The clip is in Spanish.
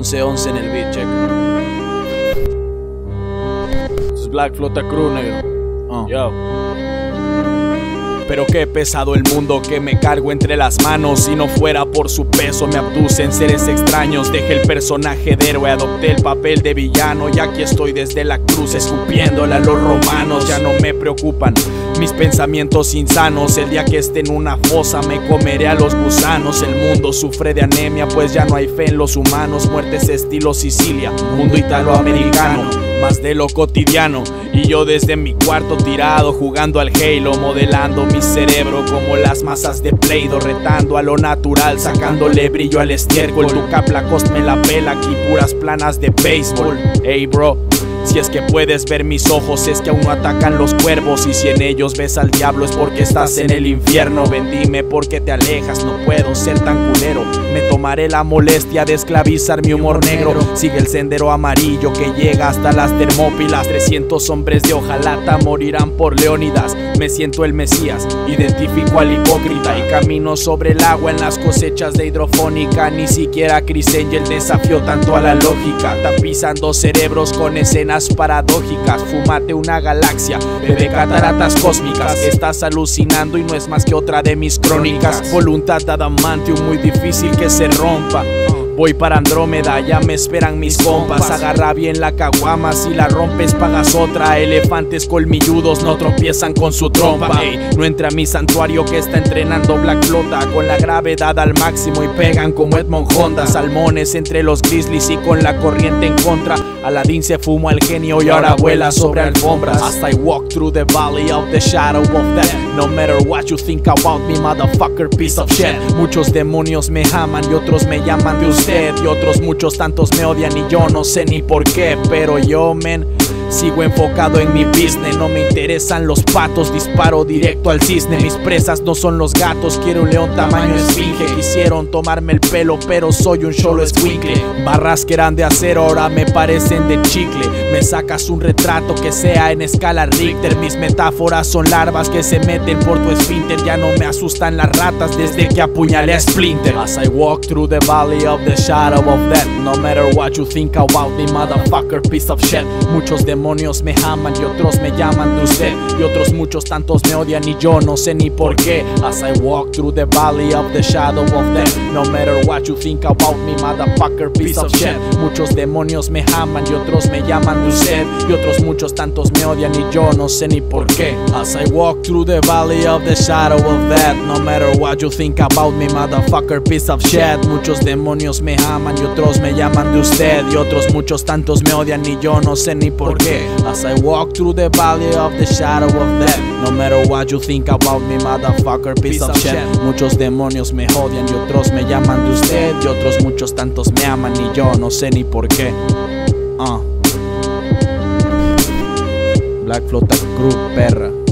11-11 en el beat check. Esto es Black Flota Crew, negro. Yo. Pero qué pesado el mundo que me cargo entre las manos. Si no fuera por su peso me abducen seres extraños. Dejé el personaje de héroe, adopté el papel de villano. Y aquí estoy desde la cruz escupiéndole a los romanos. Ya no me preocupan mis pensamientos insanos. El día que esté en una fosa me comeré a los gusanos. El mundo sufre de anemia pues ya no hay fe en los humanos. Muertes estilo Sicilia, mundo italoamericano, más de lo cotidiano. Y yo desde mi cuarto tirado jugando al Halo, modelando mi cerebro como las masas de Play Doh, retando a lo natural, sacándole brillo al estiércol. Tu cap Lacoste me la pela, aquí puras planas de béisbol. Hey bro, si es que puedes ver mis ojos, es que aún no atacan los cuervos. Y si en ellos ves al diablo es porque estás en el infierno. Bendime porque te alejas, no puedo ser tan culero. Me tomaré la molestia de esclavizar mi humor negro. Sigue el sendero amarillo que llega hasta las Termópilas. 300 hombres de hojalata morirán por Leónidas. Me siento el Mesías, identifico al hipócrita. Y camino sobre el agua en las cosechas de hidrofónica. Ni siquiera Chris Angel desafió tanto a la lógica. Tapizando cerebros con escenas paradójicas, fumate una galaxia, bebe cataratas cósmicas. Estás alucinando y no es más que otra de mis crónicas. Voluntad de Adamantium, muy difícil que se rompa. Voy para Andrómeda, ya me esperan mis compas. Agarra bien la caguama, si la rompes pagas otra. Elefantes colmilludos no tropiezan con su trompa. Ey, no entra a mi santuario que está entrenando Black Flota. Con la gravedad al máximo y pegan como Edmond Honda. Salmones entre los grizzlies y con la corriente en contra. Aladín se fumó al genio y ahora vuela sobre alfombras. As I walk through the valley of the shadow of death, no matter what you think about me, motherfucker, piece of shit. Muchos demonios me aman y otros me llaman de usted. Y otros muchos tantos me odian y yo no sé ni por qué. Pero yo, men, sigo enfocado en mi business. No me interesan los patos, disparo directo al cisne. Mis presas no son los gatos, quiero un león tamaño esfinge. Quisieron tomarme el pelo pero soy un cholo escuincle. Barras que eran de acero ahora me parecen de chicle. Me sacas un retrato que sea en escala Richter. Mis metáforas son larvas que se meten por tu esfínter. Ya no me asustan las ratas desde que apuñalé a Splinter. As I walk through the valley of the shadow of death, no matter what you think about me, motherfucker, piece of shit. Muchos demonios me aman y otros me llaman de usted. Y otros muchos tantos me odian y yo no sé ni por qué. As I walk through the valley of the shadow of death, no matter what you think about me, motherfucker, piece of shit. Muchos demonios me aman y otros me llaman de usted. Y otros muchos tantos me odian y yo no sé ni por qué. As I walk through the valley of the shadow of death, no matter what you think about me, motherfucker, piece of shit. Muchos demonios me aman y otros me llaman de usted. Y otros muchos tantos me odian y yo no sé ni por qué. As I walk through the valley of the shadow of death, no matter what you think about me, motherfucker, piece of shit. Muchos demonios me odian y otros me llaman de usted. Y otros muchos tantos me aman y yo no sé ni por qué. Black Flota Crew, perra.